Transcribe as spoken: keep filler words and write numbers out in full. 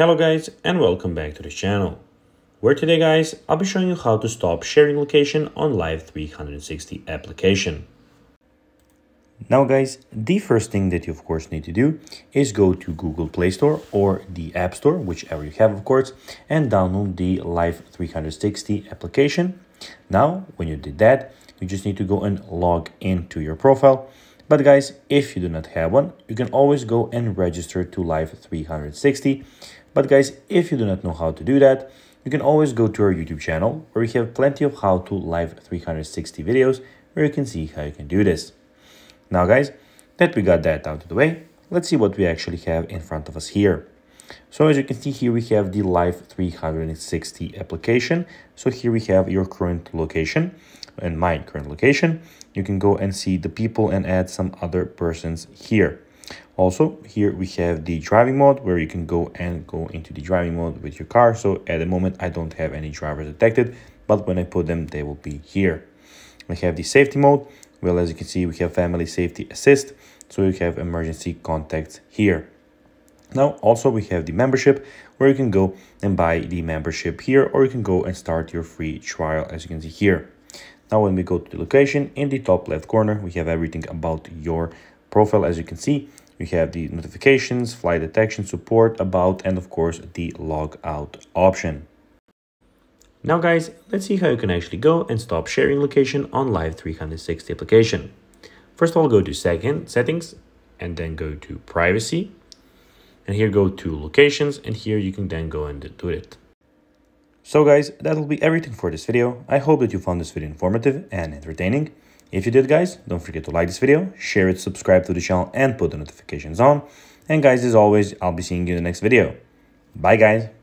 Hello guys and welcome back to this channel, where today guys I'll be showing you how to stop sharing location on Life three sixty application. Now guys, the first thing that you of course need to do is go to Google Play Store or the App Store, whichever you have of course, and download the Life three sixty application. Now when you did that, you just need to go and log into your profile. But guys, if you do not have one, you can always go and register to Life three sixty. But guys, if you do not know how to do that, you can always go to our YouTube channel, where we have plenty of how to Life three sixty videos, where you can see how you can do this. Now guys, that we got that out of the way, let's see what we actually have in front of us here. So as you can see here, we have the Life three sixty application. So here we have your current location and my current location. You can go and see the people and add some other persons here. Also here we have the driving mode, where you can go and go into the driving mode with your car. So at the moment I don't have any drivers detected, but when I put them, they will be here. We have the safety mode. Well, as you can see, we have family safety assist. So you have emergency contacts here. Now also we have the membership, where you can go and buy the membership here, or you can go and start your free trial, as you can see here. Now when we go to the location, in the top left corner we have everything about your profile. As you can see, we have the notifications, flight detection, support, about, and of course the log out option. Now guys, let's see how you can actually go and stop sharing location on Life three sixty application. First of all, go to second settings and then go to privacy. And here go to locations, and here you can then go and do it. So guys, that'll be everything for this video. I hope that you found this video informative and entertaining. If you did guys, don't forget to like this video, share it, subscribe to the channel and put the notifications on. And guys, as always, I'll be seeing you in the next video. Bye guys.